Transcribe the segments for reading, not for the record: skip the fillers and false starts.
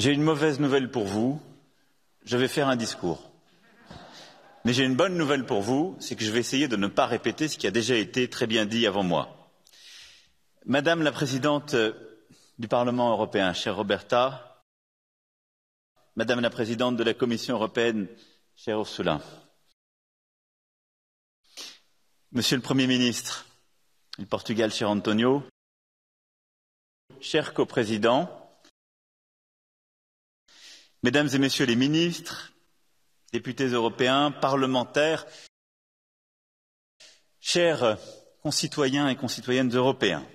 J'ai une mauvaise nouvelle pour vous, je vais faire un discours. Mais j'ai une bonne nouvelle pour vous, c'est que je vais essayer de ne pas répéter ce qui a déjà été très bien dit avant moi. Madame la Présidente du Parlement européen, chère Roberta, Madame la Présidente de la Commission européenne, chère Ursula, Monsieur le Premier ministre du Portugal, cher Antonio, chers coprésidents, Mesdames et Messieurs les ministres, députés européens, parlementaires, chers concitoyens et concitoyennes européens.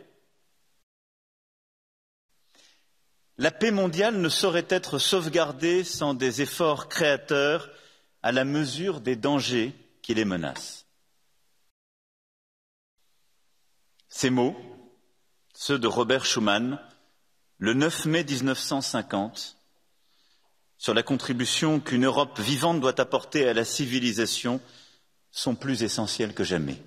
La paix mondiale ne saurait être sauvegardée sans des efforts créateurs à la mesure des dangers qui les menacent. Ces mots, ceux de Robert Schuman, le 9 mai 1950, sur la contribution qu'une Europe vivante doit apporter à la civilisation, sont plus essentiels que jamais.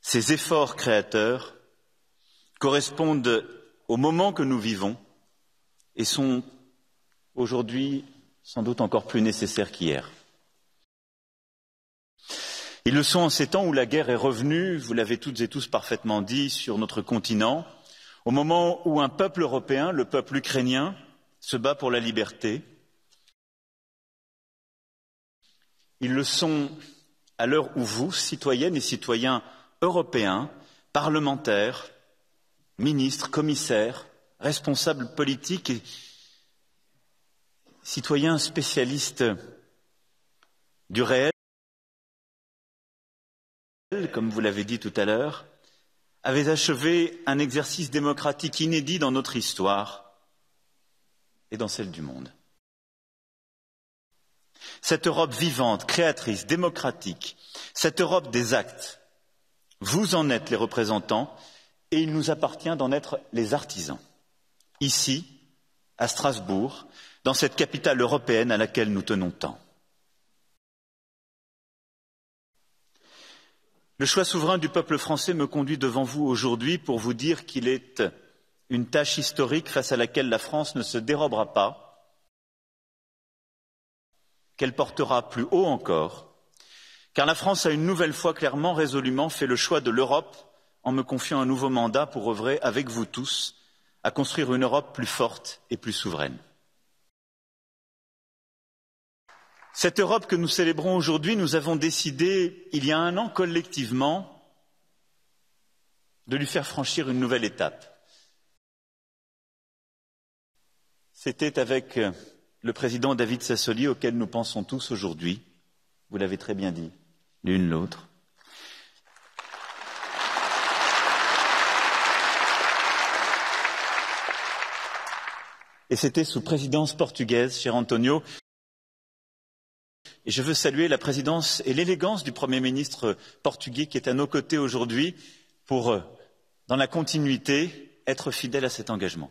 Ces efforts créateurs correspondent au moment que nous vivons et sont aujourd'hui sans doute encore plus nécessaires qu'hier. Ils le sont en ces temps où la guerre est revenue, vous l'avez toutes et tous parfaitement dit, sur notre continent, au moment où un peuple européen, le peuple ukrainien, se bat pour la liberté. Ils le sont à l'heure où vous, citoyennes et citoyens européens, parlementaires, ministres, commissaires, responsables politiques et citoyens spécialistes du réel, comme vous l'avez dit tout à l'heure, avait achevé un exercice démocratique inédit dans notre histoire et dans celle du monde. Cette Europe vivante, créatrice, démocratique, cette Europe des actes, vous en êtes les représentants et il nous appartient d'en être les artisans, ici, à Strasbourg, dans cette capitale européenne à laquelle nous tenons tant. Le choix souverain du peuple français me conduit devant vous aujourd'hui pour vous dire qu'il est une tâche historique face à laquelle la France ne se dérobera pas, qu'elle portera plus haut encore, car la France a une nouvelle fois clairement, résolument fait le choix de l'Europe en me confiant un nouveau mandat pour œuvrer avec vous tous à construire une Europe plus forte et plus souveraine. Cette Europe que nous célébrons aujourd'hui, nous avons décidé, il y a un an collectivement, de lui faire franchir une nouvelle étape. C'était avec le président David Sassoli, auquel nous pensons tous aujourd'hui, vous l'avez très bien dit, l'une l'autre. Et c'était sous présidence portugaise, cher Antonio. Et je veux saluer la présidence et l'élégance du Premier ministre portugais qui est à nos côtés aujourd'hui pour, dans la continuité, être fidèle à cet engagement.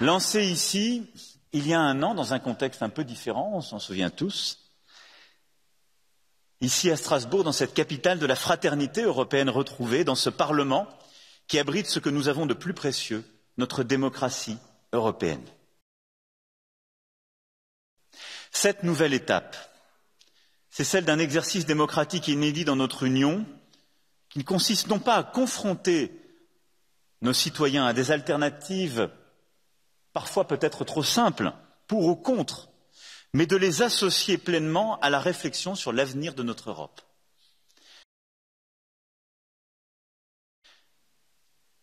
Lancé ici, il y a un an, dans un contexte un peu différent, on s'en souvient tous, ici à Strasbourg, dans cette capitale de la fraternité européenne retrouvée, dans ce Parlement qui abrite ce que nous avons de plus précieux, notre démocratie européenne. Cette nouvelle étape, c'est celle d'un exercice démocratique inédit dans notre Union, qui consiste non pas à confronter nos citoyens à des alternatives, parfois peut-être trop simples, pour ou contre, mais de les associer pleinement à la réflexion sur l'avenir de notre Europe.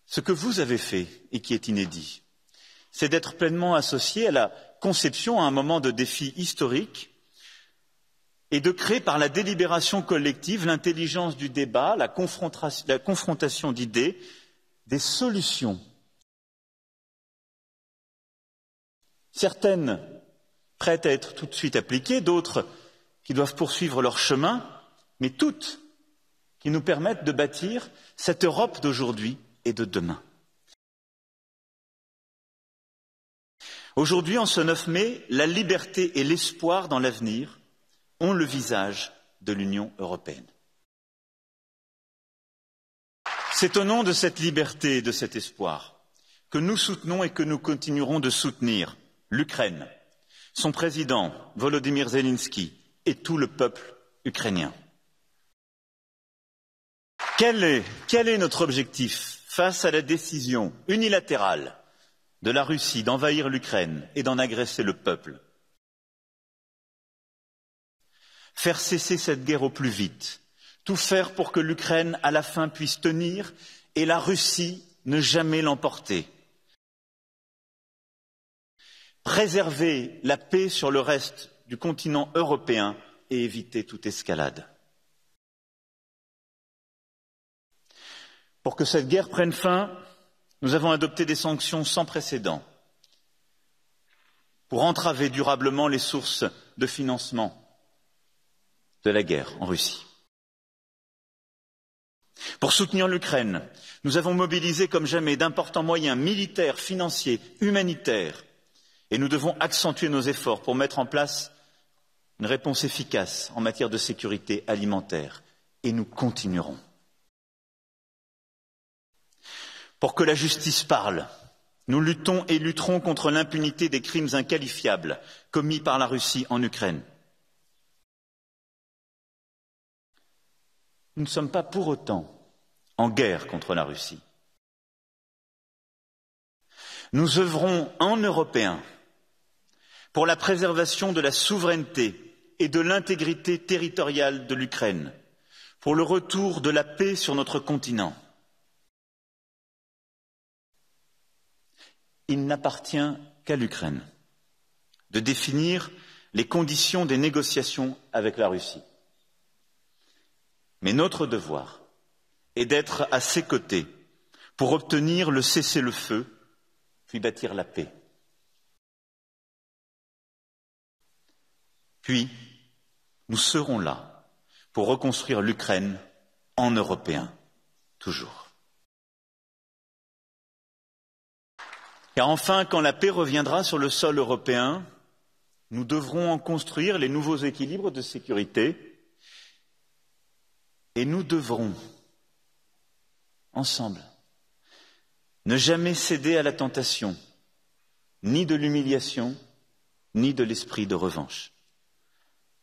Ce que vous avez fait, et qui est inédit, c'est d'être pleinement associé à la conception à un moment de défi historique et de créer par la délibération collective, l'intelligence du débat, la confrontation d'idées, des solutions. Certaines prêtes à être tout de suite appliquées, d'autres qui doivent poursuivre leur chemin, mais toutes qui nous permettent de bâtir cette Europe d'aujourd'hui et de demain. Aujourd'hui, en ce 9 mai, la liberté et l'espoir dans l'avenir ont le visage de l'Union européenne. C'est au nom de cette liberté et de cet espoir que nous soutenons et que nous continuerons de soutenir l'Ukraine, son président Volodymyr Zelensky et tout le peuple ukrainien. Quel est notre objectif face à la décision unilatérale de la Russie d'envahir l'Ukraine et d'en agresser le peuple? Faire cesser cette guerre au plus vite, tout faire pour que l'Ukraine à la fin puisse tenir et la Russie ne jamais l'emporter. Préserver la paix sur le reste du continent européen et éviter toute escalade. Pour que cette guerre prenne fin, nous avons adopté des sanctions sans précédent pour entraver durablement les sources de financement de la guerre en Russie. Pour soutenir l'Ukraine, nous avons mobilisé comme jamais d'importants moyens militaires, financiers, humanitaires, et nous devons accentuer nos efforts pour mettre en place une réponse efficace en matière de sécurité alimentaire, et nous continuerons. Pour que la justice parle, nous luttons et lutterons contre l'impunité des crimes inqualifiables commis par la Russie en Ukraine. Nous ne sommes pas pour autant en guerre contre la Russie. Nous œuvrons en Européens pour la préservation de la souveraineté et de l'intégrité territoriale de l'Ukraine, pour le retour de la paix sur notre continent. Il n'appartient qu'à l'Ukraine de définir les conditions des négociations avec la Russie. Mais notre devoir est d'être à ses côtés pour obtenir le cessez-le-feu, puis bâtir la paix. Puis, nous serons là pour reconstruire l'Ukraine en Européens, toujours. Car enfin, quand la paix reviendra sur le sol européen, nous devrons en construire les nouveaux équilibres de sécurité. Et nous devrons, ensemble, ne jamais céder à la tentation, ni de l'humiliation, ni de l'esprit de revanche,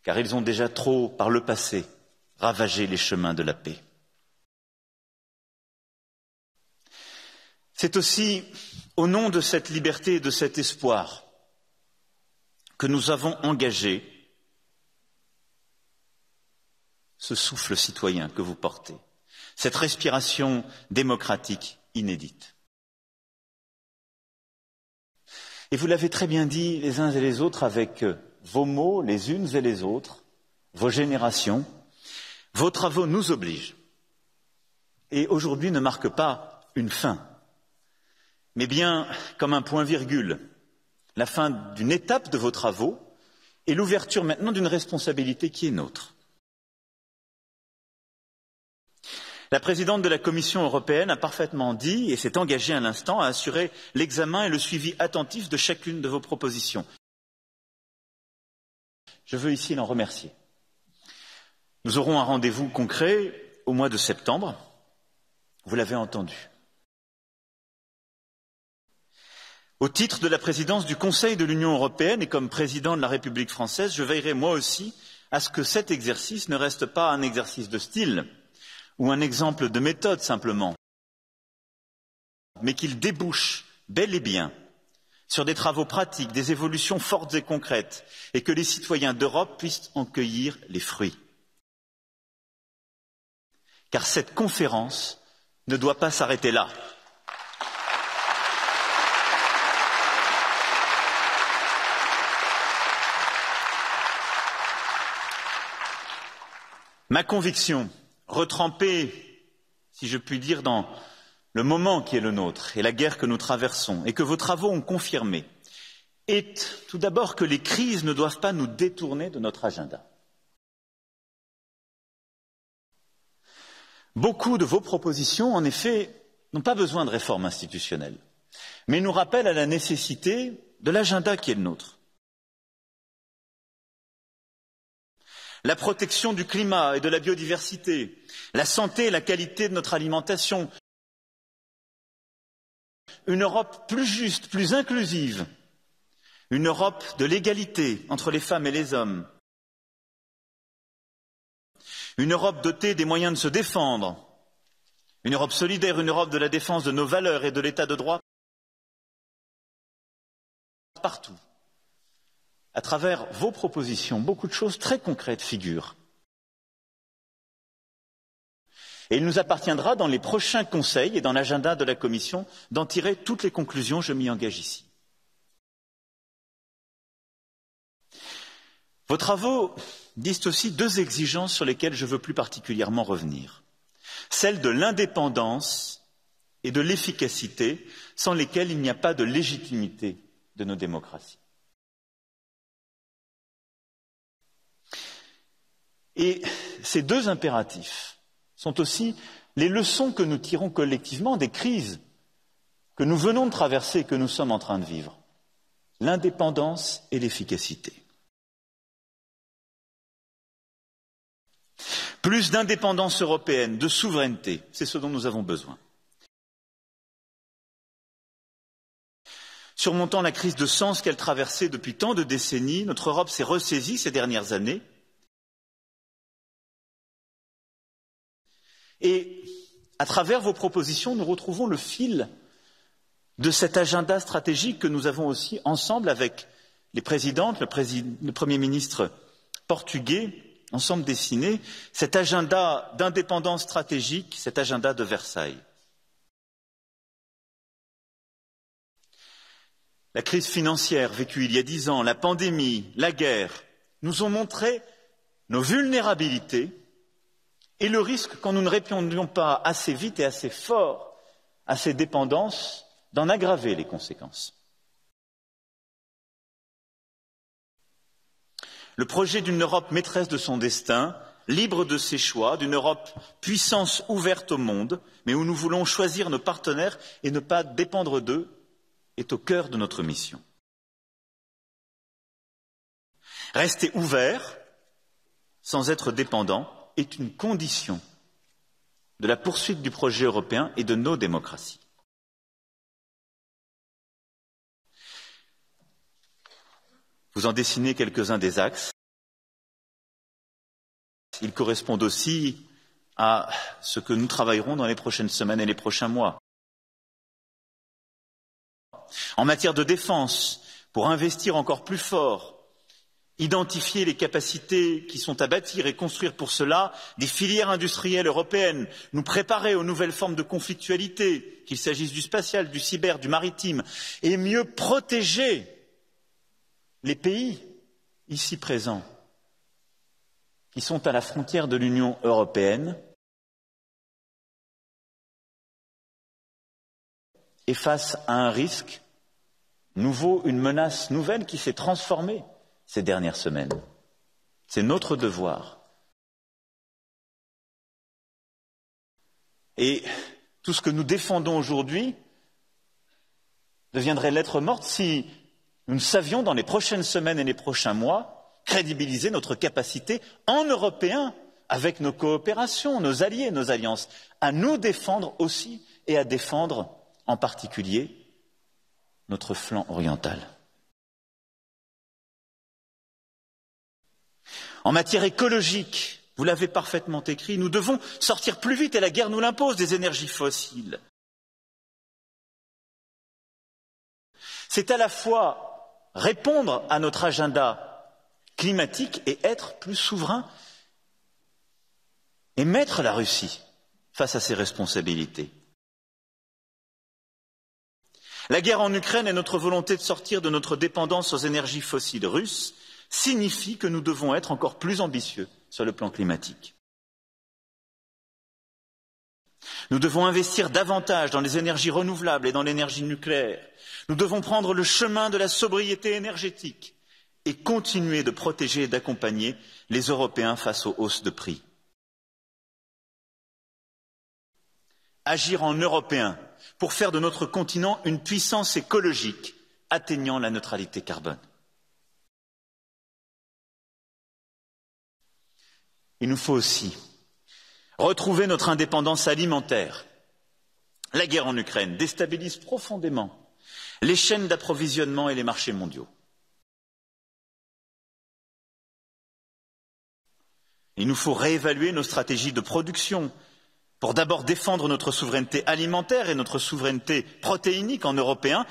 car ils ont déjà trop, par le passé, ravagé les chemins de la paix. C'est aussi au nom de cette liberté et de cet espoir que nous avons engagé ce souffle citoyen que vous portez, cette respiration démocratique inédite. Et vous l'avez très bien dit les uns et les autres avec vos mots, les unes et les autres, vos générations, vos travaux nous obligent. Et aujourd'hui ne marque pas une fin, mais bien comme un point-virgule, la fin d'une étape de vos travaux et l'ouverture maintenant d'une responsabilité qui est nôtre. La présidente de la Commission européenne a parfaitement dit et s'est engagée à l'instant à assurer l'examen et le suivi attentif de chacune de vos propositions. Je veux ici l'en remercier. Nous aurons un rendez-vous concret au mois de septembre. Vous l'avez entendu. Au titre de la présidence du Conseil de l'Union européenne et comme président de la République française, je veillerai moi aussi à ce que cet exercice ne reste pas un exercice de style ou un exemple de méthode simplement, mais qu'il débouche bel et bien sur des travaux pratiques, des évolutions fortes et concrètes, et que les citoyens d'Europe puissent en cueillir les fruits. Car cette conférence ne doit pas s'arrêter là. Ma conviction, retrempé, si je puis dire, dans le moment qui est le nôtre et la guerre que nous traversons et que vos travaux ont confirmé, est tout d'abord que les crises ne doivent pas nous détourner de notre agenda. Beaucoup de vos propositions, en effet, n'ont pas besoin de réformes institutionnelles, mais nous rappellent à la nécessité de l'agenda qui est le nôtre. La protection du climat et de la biodiversité, la santé et la qualité de notre alimentation, Une Europe plus juste, plus inclusive. Une Europe de l'égalité entre les femmes et les hommes. Une Europe dotée des moyens de se défendre. Une Europe solidaire, une Europe de la défense de nos valeurs et de l'état de droit. Partout, à travers vos propositions, beaucoup de choses très concrètes figurent. Et il nous appartiendra dans les prochains conseils et dans l'agenda de la Commission d'en tirer toutes les conclusions, je m'y engage ici. Vos travaux disent aussi deux exigences sur lesquelles je veux plus particulièrement revenir. Celle de l'indépendance et de l'efficacité, sans lesquelles il n'y a pas de légitimité de nos démocraties. Et ces deux impératifs sont aussi les leçons que nous tirons collectivement des crises que nous venons de traverser et que nous sommes en train de vivre. L'indépendance et l'efficacité. Plus d'indépendance européenne, de souveraineté, c'est ce dont nous avons besoin. Surmontant la crise de sens qu'elle traversait depuis tant de décennies, notre Europe s'est ressaisie ces dernières années. Et à travers vos propositions, nous retrouvons le fil de cet agenda stratégique que nous avons aussi ensemble avec les présidentes, le Premier ministre portugais, ensemble dessiné, cet agenda d'indépendance stratégique, cet agenda de Versailles. La crise financière vécue il y a 10 ans, la pandémie, la guerre, nous ont montré nos vulnérabilités et le risque, quand nous ne répondions pas assez vite et assez fort à ces dépendances, d'en aggraver les conséquences. Le projet d'une Europe maîtresse de son destin, libre de ses choix, d'une Europe puissance ouverte au monde, mais où nous voulons choisir nos partenaires et ne pas dépendre d'eux, est au cœur de notre mission. Rester ouvert, sans être dépendant, est une condition de la poursuite du projet européen et de nos démocraties. Vous en dessinez quelques-uns des axes. Ils correspondent aussi à ce que nous travaillerons dans les prochaines semaines et les prochains mois. En matière de défense, pour investir encore plus fort, identifier les capacités qui sont à bâtir et construire pour cela des filières industrielles européennes, nous préparer aux nouvelles formes de conflictualité, qu'il s'agisse du spatial, du cyber, du maritime, et mieux protéger les pays ici présents qui sont à la frontière de l'Union européenne et face à un risque nouveau, une menace nouvelle qui s'est transformée ces dernières semaines. C'est notre devoir. Et tout ce que nous défendons aujourd'hui deviendrait lettre morte si nous ne savions dans les prochaines semaines et les prochains mois crédibiliser notre capacité en Européens, avec nos coopérations, nos alliés, nos alliances, à nous défendre aussi et à défendre en particulier notre flanc oriental. En matière écologique, vous l'avez parfaitement écrit, nous devons sortir plus vite, et la guerre nous l'impose, des énergies fossiles. C'est à la fois répondre à notre agenda climatique et être plus souverain et mettre la Russie face à ses responsabilités. La guerre en Ukraine et notre volonté de sortir de notre dépendance aux énergies fossiles russes signifient que nous devons être encore plus ambitieux sur le plan climatique. Nous devons investir davantage dans les énergies renouvelables et dans l'énergie nucléaire. Nous devons prendre le chemin de la sobriété énergétique et continuer de protéger et d'accompagner les Européens face aux hausses de prix. Agir en Européens pour faire de notre continent une puissance écologique atteignant la neutralité carbone. Il nous faut aussi retrouver notre indépendance alimentaire La guerre en Ukraine déstabilise profondément les chaînes d'approvisionnement et les marchés mondiaux. Il nous faut réévaluer nos stratégies de production pour d'abord défendre notre souveraineté alimentaire et notre souveraineté protéinique en Européens,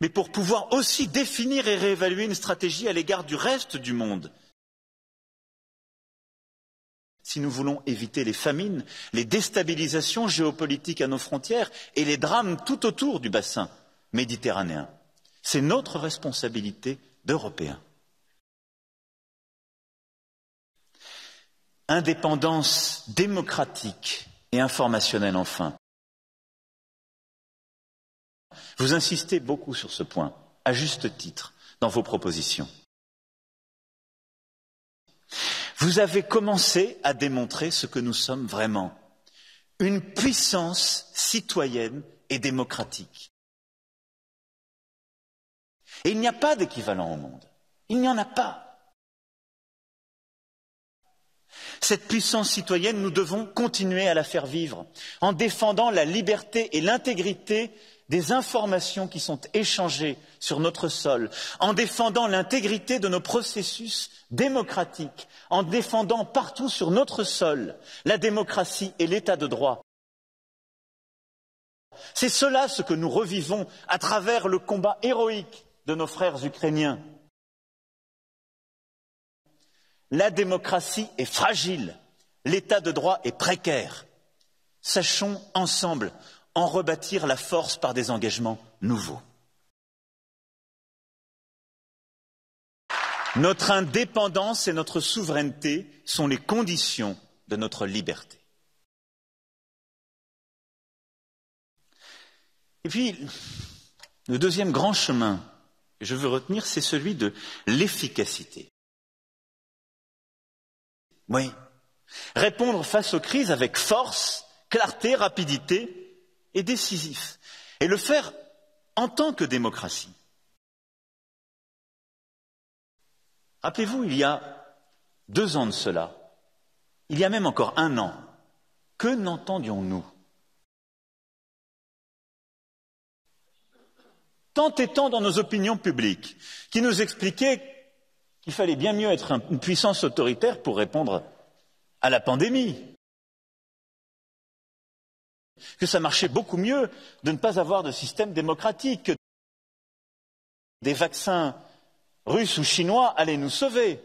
mais pour pouvoir aussi définir et réévaluer une stratégie à l'égard du reste du monde. Si nous voulons éviter les famines, les déstabilisations géopolitiques à nos frontières et les drames tout autour du bassin méditerranéen, c'est notre responsabilité d'Européens. Indépendance démocratique et informationnelle enfin. Vous insistez beaucoup sur ce point, à juste titre, dans vos propositions. Vous avez commencé à démontrer ce que nous sommes vraiment, une puissance citoyenne et démocratique. Et il n'y a pas d'équivalent au monde, il n'y en a pas. Cette puissance citoyenne, nous devons continuer à la faire vivre, en défendant la liberté et l'intégrité des informations qui sont échangées sur notre sol, en défendant l'intégrité de nos processus démocratiques, en défendant partout sur notre sol la démocratie et l'état de droit. C'est cela ce que nous revivons à travers le combat héroïque de nos frères ukrainiens. La démocratie est fragile, l'état de droit est précaire. Sachons ensemble en rebâtir la force par des engagements nouveaux. Notre indépendance et notre souveraineté sont les conditions de notre liberté. Et puis, le deuxième grand chemin que je veux retenir, c'est celui de l'efficacité. Oui, répondre face aux crises avec force, clarté, rapidité, et décisif, et le faire en tant que démocratie. Rappelez-vous, il y a 2 ans de cela, il y a même encore 1 an, que n'entendions-nous? Tant et tant dans nos opinions publiques, qui nous expliquaient qu'il fallait bien mieux être une puissance autoritaire pour répondre à la pandémie, que ça marchait beaucoup mieux de ne pas avoir de système démocratique, que des vaccins russes ou chinois allaient nous sauver.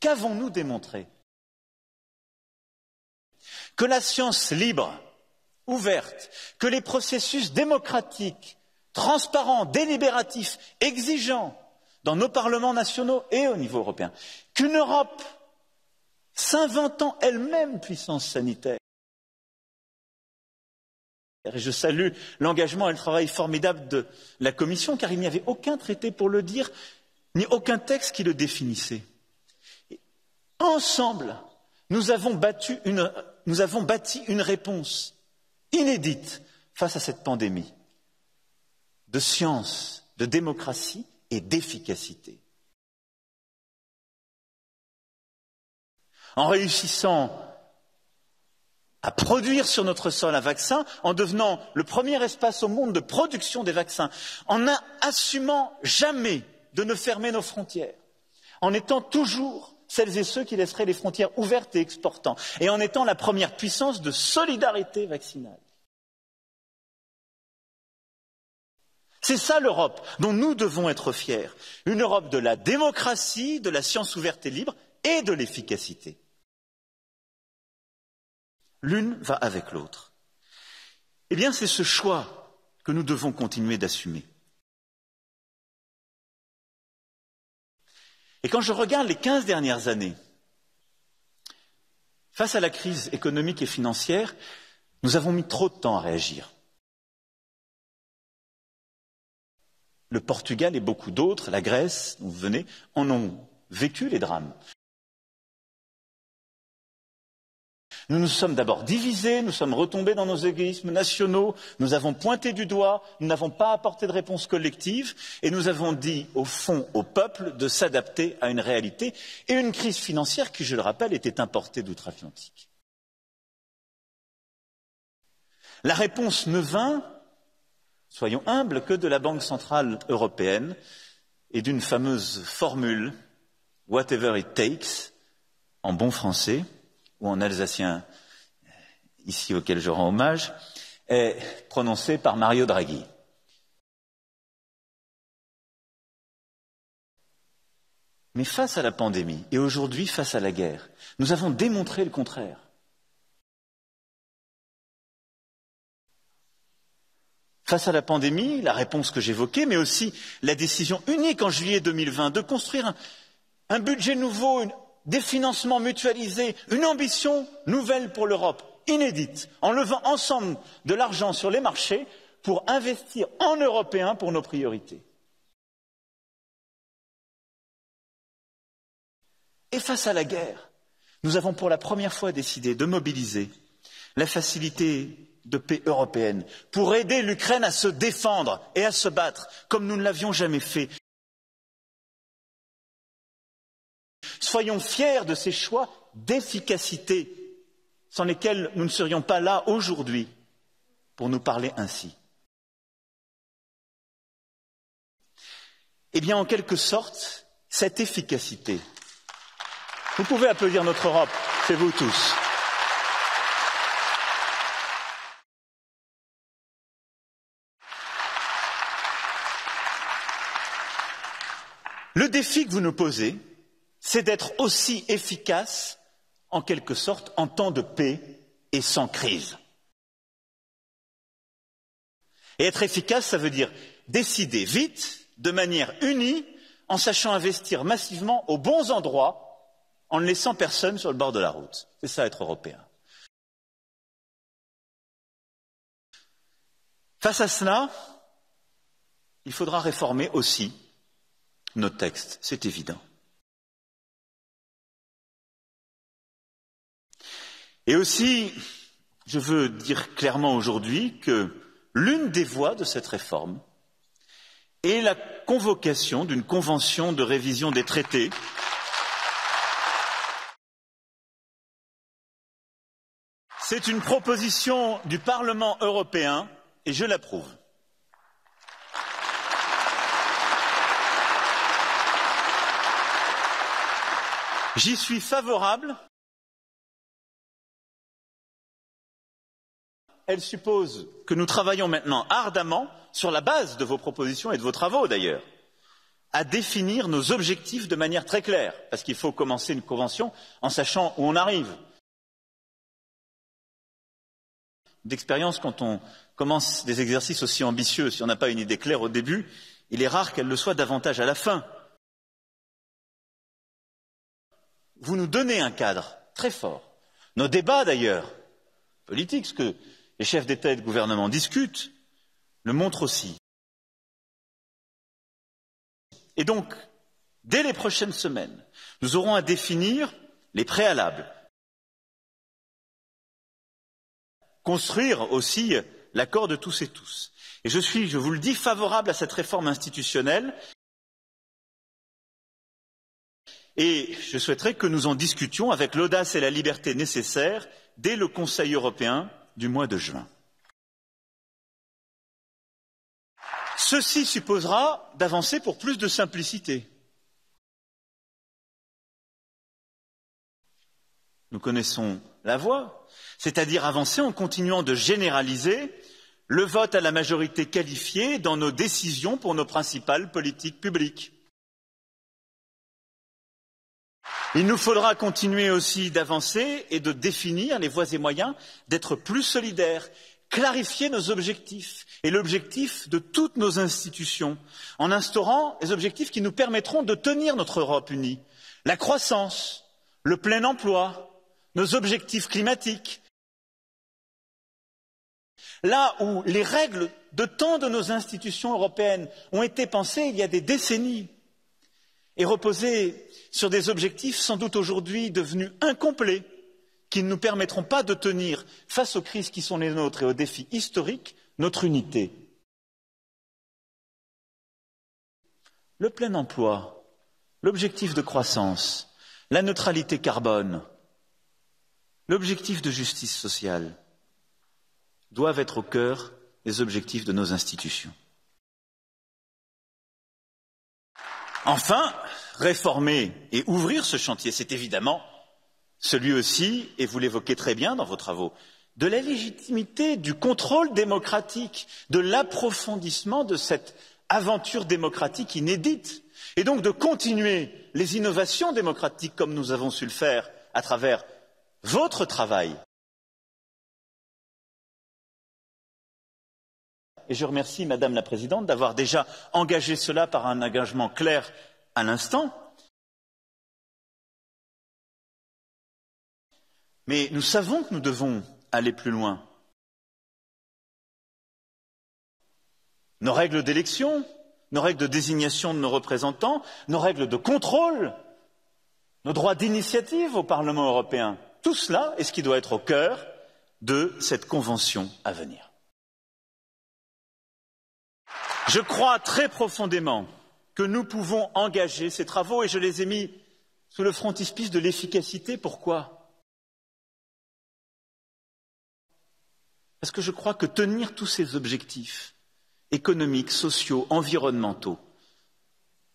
Qu'avons-nous démontré? Que la science libre, ouverte, que les processus démocratiques, transparents, délibératifs, exigeants, dans nos parlements nationaux et au niveau européen, qu'une Europe s'inventant elle-même puissance sanitaire. Et je salue l'engagement et le travail formidable de la Commission, car il n'y avait aucun traité pour le dire, ni aucun texte qui le définissait. Et ensemble, nous avons bâti une réponse inédite face à cette pandémie de science, de démocratie et d'efficacité. En réussissant à produire sur notre sol un vaccin, en devenant le premier espace au monde de production des vaccins, en assumant jamais de ne fermer nos frontières, en étant toujours celles et ceux qui laisseraient les frontières ouvertes et exportant, et en étant la première puissance de solidarité vaccinale. C'est ça l'Europe dont nous devons être fiers, une Europe de la démocratie, de la science ouverte et libre et de l'efficacité. L'une va avec l'autre. Eh bien, c'est ce choix que nous devons continuer d'assumer. Et quand je regarde les 15 dernières années, face à la crise économique et financière, nous avons mis trop de temps à réagir. Le Portugal et beaucoup d'autres, la Grèce, dont vous venez, en ont vécu les drames. Nous nous sommes d'abord divisés, nous sommes retombés dans nos égoïsmes nationaux, nous avons pointé du doigt, nous n'avons pas apporté de réponse collective et nous avons dit au fond au peuple de s'adapter à une réalité et une crise financière qui, je le rappelle, était importée d'outre-Atlantique. La réponse ne vint, soyons humbles, que de la Banque centrale européenne et d'une fameuse formule « whatever it takes » en bon français ou en alsacien, ici auquel je rends hommage, est prononcée par Mario Draghi. Mais face à la pandémie et aujourd'hui face à la guerre, nous avons démontré le contraire. Face à la pandémie, la réponse que j'évoquais, mais aussi la décision unique en juillet 2020 de construire un budget nouveau, des financements mutualisés, une ambition nouvelle pour l'Europe, inédite, en levant ensemble de l'argent sur les marchés pour investir en Européens pour nos priorités. Et face à la guerre, nous avons pour la première fois décidé de mobiliser la facilité de paix européenne, pour aider l'Ukraine à se défendre et à se battre, comme nous ne l'avions jamais fait. Soyons fiers de ces choix d'efficacité, sans lesquels nous ne serions pas là aujourd'hui pour nous parler ainsi. Eh bien, en quelque sorte, cette efficacité, vous pouvez applaudir notre Europe, c'est vous tous. Le défi que vous nous posez, c'est d'être aussi efficace, en quelque sorte, en temps de paix et sans crise. Et être efficace, ça veut dire décider vite, de manière unie, en sachant investir massivement aux bons endroits, en ne laissant personne sur le bord de la route. C'est ça, être européen. Face à cela, il faudra réformer aussi nos textes, c'est évident. Et aussi, je veux dire clairement aujourd'hui que l'une des voies de cette réforme est la convocation d'une convention de révision des traités – c'est une proposition du Parlement européen et je l'approuve. J'y suis favorable. Elle suppose que nous travaillons maintenant ardemment, sur la base de vos propositions et de vos travaux d'ailleurs, à définir nos objectifs de manière très claire, parce qu'il faut commencer une convention en sachant où on arrive. D'expérience, quand on commence des exercices aussi ambitieux, si on n'a pas une idée claire au début, il est rare qu'elle le soit davantage à la fin. Vous nous donnez un cadre très fort. Nos débats, d'ailleurs, politiques, ce que les chefs d'État et de gouvernement discutent, le montrent aussi. Et donc, dès les prochaines semaines, nous aurons à définir les préalables, construire aussi l'accord de tous et tous. Et je suis, je vous le dis, favorable à cette réforme institutionnelle. Et je souhaiterais que nous en discutions avec l'audace et la liberté nécessaires dès le Conseil européen du mois de juin. Ceci supposera d'avancer pour plus de simplicité. Nous connaissons la voie, c'est-à-dire avancer en continuant de généraliser le vote à la majorité qualifiée dans nos décisions pour nos principales politiques publiques. Il nous faudra continuer aussi d'avancer et de définir les voies et moyens d'être plus solidaires, clarifier nos objectifs et l'objectif de toutes nos institutions, en instaurant les objectifs qui nous permettront de tenir notre Europe unie. La croissance, le plein emploi, nos objectifs climatiques. Là où les règles de tant de nos institutions européennes ont été pensées il y a des décennies, et reposer sur des objectifs sans doute aujourd'hui devenus incomplets qui ne nous permettront pas de tenir, face aux crises qui sont les nôtres et aux défis historiques, notre unité. Le plein emploi, l'objectif de croissance, la neutralité carbone, l'objectif de justice sociale doivent être au cœur des objectifs de nos institutions. Enfin, réformer et ouvrir ce chantier, c'est évidemment celui aussi, et vous l'évoquez très bien dans vos travaux, de la légitimité, du contrôle démocratique, de l'approfondissement de cette aventure démocratique inédite, et donc de continuer les innovations démocratiques comme nous avons su le faire à travers votre travail. Et je remercie Madame la Présidente d'avoir déjà engagé cela par un engagement clair à l'instant. Mais nous savons que nous devons aller plus loin. Nos règles d'élection, nos règles de désignation de nos représentants, nos règles de contrôle, nos droits d'initiative au Parlement européen, tout cela est ce qui doit être au cœur de cette convention à venir. Je crois très profondément que nous pouvons engager ces travaux, et je les ai mis sous le frontispice de l'efficacité. Pourquoi? Parce que je crois que tenir tous ces objectifs économiques, sociaux, environnementaux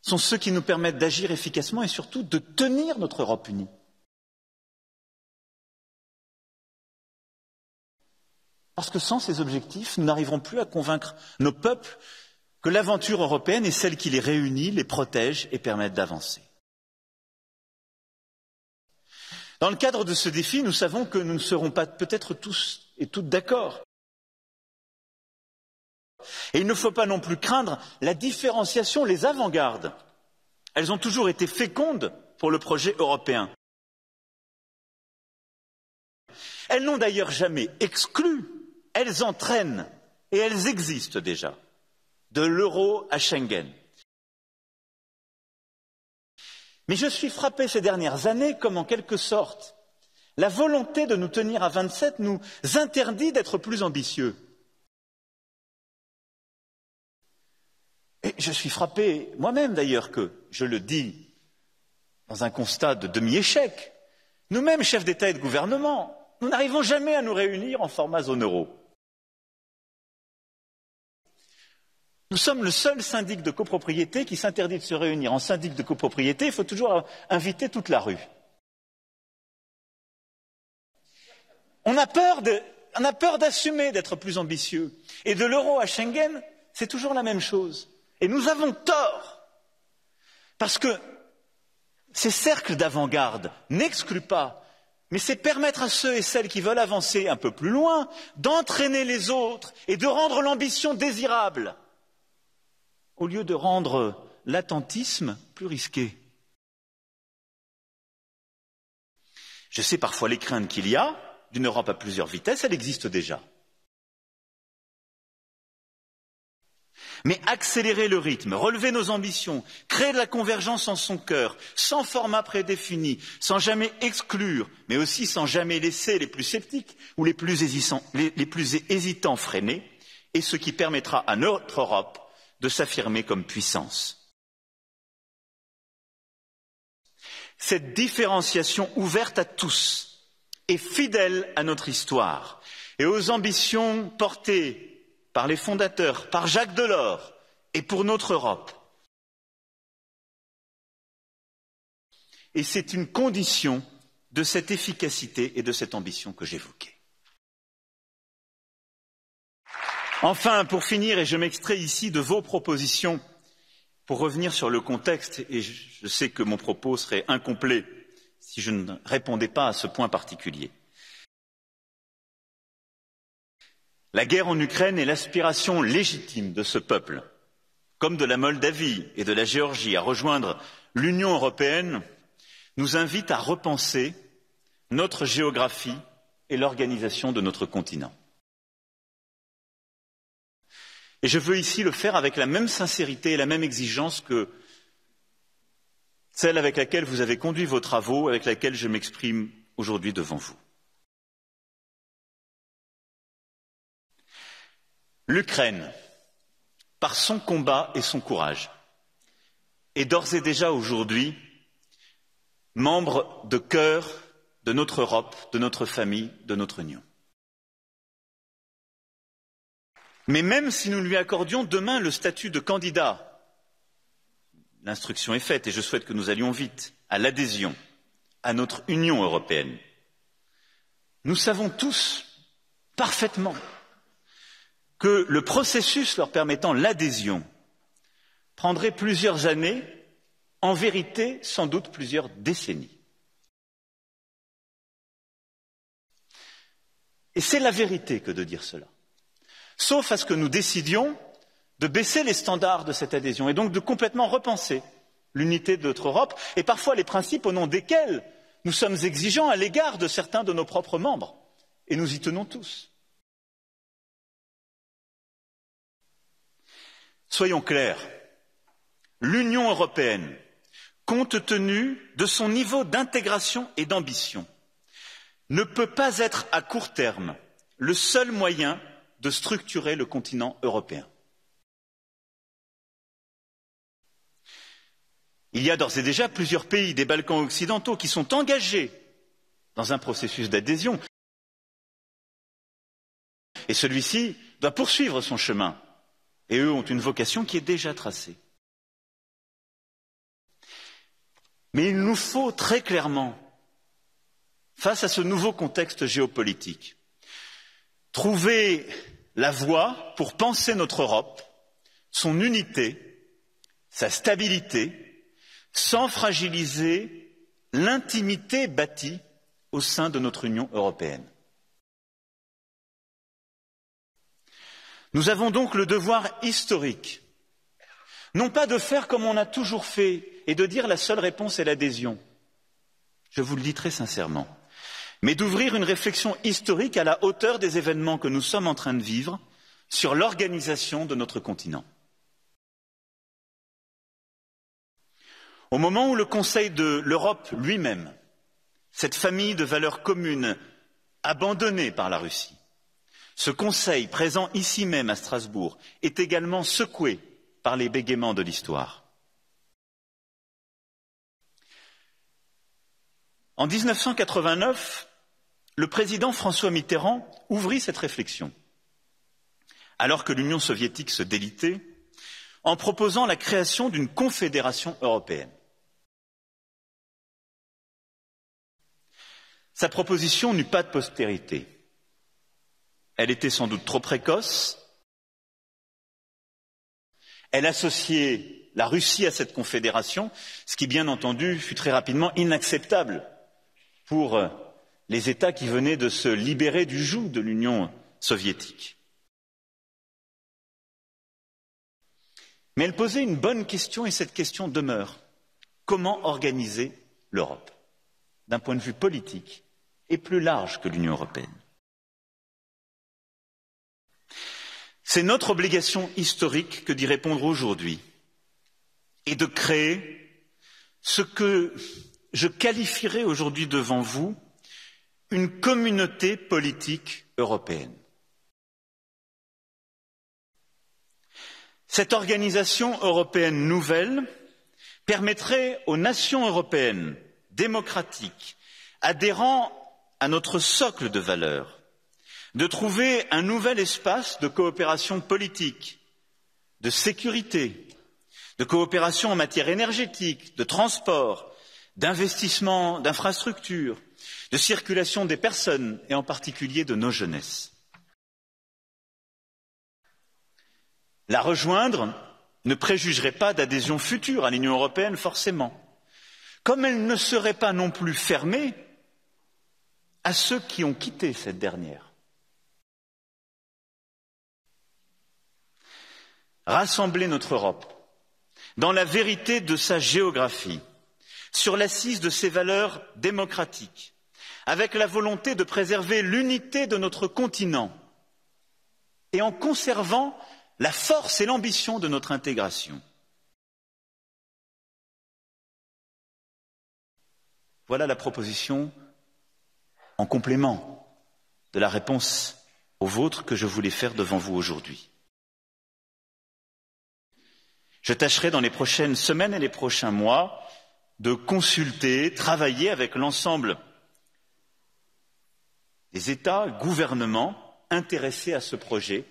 sont ceux qui nous permettent d'agir efficacement et surtout de tenir notre Europe unie. Parce que sans ces objectifs, nous n'arriverons plus à convaincre nos peuples que l'aventure européenne est celle qui les réunit, les protège et permet d'avancer. Dans le cadre de ce défi, nous savons que nous ne serons pas peut-être tous et toutes d'accord. Et il ne faut pas non plus craindre la différenciation, les avant-gardes. Elles ont toujours été fécondes pour le projet européen. Elles n'ont d'ailleurs jamais exclu, elles entraînent, et elles existent déjà. De l'euro à Schengen. Mais je suis frappé ces dernières années comme en quelque sorte la volonté de nous tenir à 27 nous interdit d'être plus ambitieux. Et je suis frappé moi-même d'ailleurs que, je le dis dans un constat de demi-échec, nous-mêmes chefs d'État et de gouvernement, nous n'arrivons jamais à nous réunir en format zone euro. Nous sommes le seul syndic de copropriété qui s'interdit de se réunir. En syndic de copropriété, il faut toujours inviter toute la rue. On a peur d'assumer d'être plus ambitieux. Et de l'euro à Schengen, c'est toujours la même chose. Et nous avons tort. Parce que ces cercles d'avant-garde n'excluent pas, mais c'est permettre à ceux et celles qui veulent avancer un peu plus loin d'entraîner les autres et de rendre l'ambition désirable. Au lieu de rendre l'attentisme plus risqué. Je sais parfois les craintes qu'il y a d'une Europe à plusieurs vitesses, elle existe déjà. Mais accélérer le rythme, relever nos ambitions, créer de la convergence en son cœur, sans format prédéfini, sans jamais exclure, mais aussi sans jamais laisser les plus sceptiques ou les plus hésitants freiner, est ce qui permettra à notre Europe de s'affirmer comme puissance. Cette différenciation ouverte à tous est fidèle à notre histoire et aux ambitions portées par les fondateurs, par Jacques Delors et pour notre Europe. Et c'est une condition de cette efficacité et de cette ambition que j'évoquais. Enfin, pour finir, et je m'extrais ici de vos propositions, pour revenir sur le contexte, et je sais que mon propos serait incomplet si je ne répondais pas à ce point particulier. La guerre en Ukraine est l'aspiration légitime de ce peuple, comme de la Moldavie et de la Géorgie, à rejoindre l'Union européenne, nous invite à repenser notre géographie et l'organisation de notre continent. Et je veux ici le faire avec la même sincérité et la même exigence que celle avec laquelle vous avez conduit vos travaux, avec laquelle je m'exprime aujourd'hui devant vous. L'Ukraine, par son combat et son courage, est d'ores et déjà aujourd'hui membre de cœur de notre Europe, de notre famille, de notre Union. Mais même si nous lui accordions demain le statut de candidat, l'instruction est faite et je souhaite que nous allions vite à l'adhésion à notre Union européenne, nous savons tous parfaitement que le processus leur permettant l'adhésion prendrait plusieurs années, en vérité sans doute plusieurs décennies. Et c'est la vérité que de dire cela, sauf à ce que nous décidions de baisser les standards de cette adhésion et donc de complètement repenser l'unité de notre Europe et parfois les principes au nom desquels nous sommes exigeants à l'égard de certains de nos propres membres, et nous y tenons tous. Soyons clairs, l'Union européenne, compte tenu de son niveau d'intégration et d'ambition, ne peut pas être à court terme le seul moyen de structurer le continent européen. Il y a d'ores et déjà plusieurs pays des Balkans occidentaux qui sont engagés dans un processus d'adhésion et celui-ci doit poursuivre son chemin et eux ont une vocation qui est déjà tracée. Mais il nous faut très clairement, face à ce nouveau contexte géopolitique, trouver la voie pour penser notre Europe, son unité, sa stabilité, sans fragiliser l'intimité bâtie au sein de notre Union européenne. Nous avons donc le devoir historique, non pas de faire comme on a toujours fait et de dire la seule réponse est l'adhésion, je vous le dis très sincèrement, mais d'ouvrir une réflexion historique à la hauteur des événements que nous sommes en train de vivre sur l'organisation de notre continent. Au moment où le Conseil de l'Europe lui-même, cette famille de valeurs communes abandonnée par la Russie, ce Conseil présent ici même à Strasbourg est également secoué par les bégaiements de l'histoire. En 1989, le président François Mitterrand ouvrit cette réflexion, alors que l'Union soviétique se délitait, en proposant la création d'une confédération européenne. Sa proposition n'eut pas de postérité. Elle était sans doute trop précoce. Elle associait la Russie à cette confédération, ce qui, bien entendu, fut très rapidement inacceptable pour les États qui venaient de se libérer du joug de l'Union soviétique. Mais elle posait une bonne question et cette question demeure. Comment organiser l'Europe d'un point de vue politique et plus large que l'Union européenne? C'est notre obligation historique que d'y répondre aujourd'hui et de créer ce que je qualifierais aujourd'hui devant vous une communauté politique européenne. Cette organisation européenne nouvelle permettrait aux nations européennes, démocratiques, adhérant à notre socle de valeurs, de trouver un nouvel espace de coopération politique, de sécurité, de coopération en matière énergétique, de transport, d'investissement, d'infrastructures, de circulation des personnes et en particulier de nos jeunesses. La rejoindre ne préjugerait pas d'adhésion future à l'Union européenne, forcément, comme elle ne serait pas non plus fermée à ceux qui ont quitté cette dernière. Rassembler notre Europe dans la vérité de sa géographie, sur l'assise de ses valeurs démocratiques, avec la volonté de préserver l'unité de notre continent et en conservant la force et l'ambition de notre intégration. Voilà la proposition en complément de la réponse aux vôtres que je voulais faire devant vous aujourd'hui. Je tâcherai dans les prochaines semaines et les prochains mois de consulter, travailler avec l'ensemble des États, gouvernements intéressés à ce projet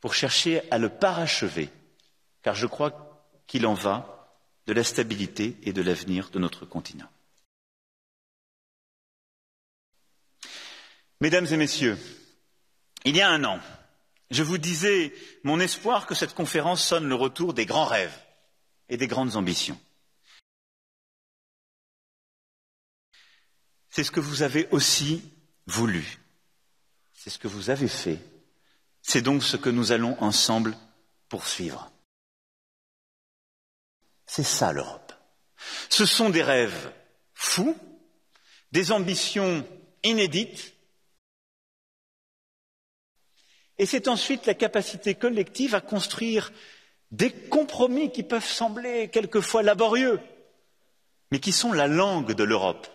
pour chercher à le parachever, car je crois qu'il en va de la stabilité et de l'avenir de notre continent. Mesdames et messieurs, il y a un an, je vous disais mon espoir que cette conférence sonne le retour des grands rêves et des grandes ambitions. C'est ce que vous avez aussi voulu, c'est ce que vous avez fait, c'est donc ce que nous allons ensemble poursuivre. C'est ça l'Europe. Ce sont des rêves fous, des ambitions inédites, et c'est ensuite la capacité collective à construire des compromis qui peuvent sembler quelquefois laborieux, mais qui sont la langue de l'Europe,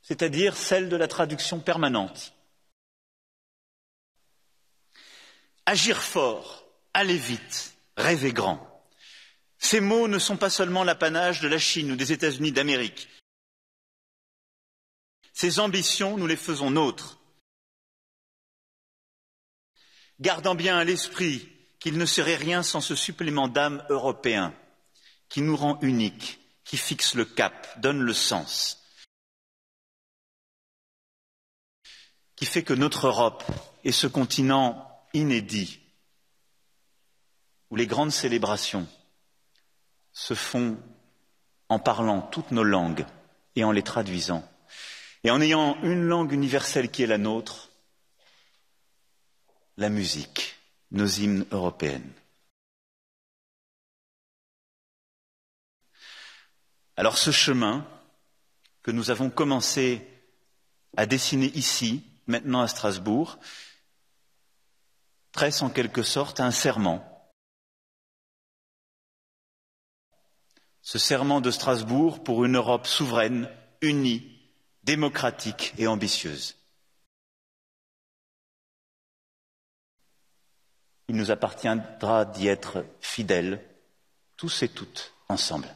c'est-à-dire celle de la traduction permanente. Agir fort, aller vite, rêver grand. Ces mots ne sont pas seulement l'apanage de la Chine ou des États-Unis d'Amérique. Ces ambitions, nous les faisons nôtres. Gardant bien à l'esprit qu'il ne serait rien sans ce supplément d'âme européen qui nous rend uniques, qui fixe le cap, donne le sens, qui fait que notre Europe est ce continent inédit où les grandes célébrations se font en parlant toutes nos langues et en les traduisant, et en ayant une langue universelle qui est la nôtre, la musique, nos hymnes européennes. Alors ce chemin que nous avons commencé à dessiner ici, maintenant à Strasbourg, presse en quelque sorte un serment. Ce serment de Strasbourg pour une Europe souveraine, unie, démocratique et ambitieuse. Il nous appartiendra d'y être fidèles, tous et toutes, ensemble.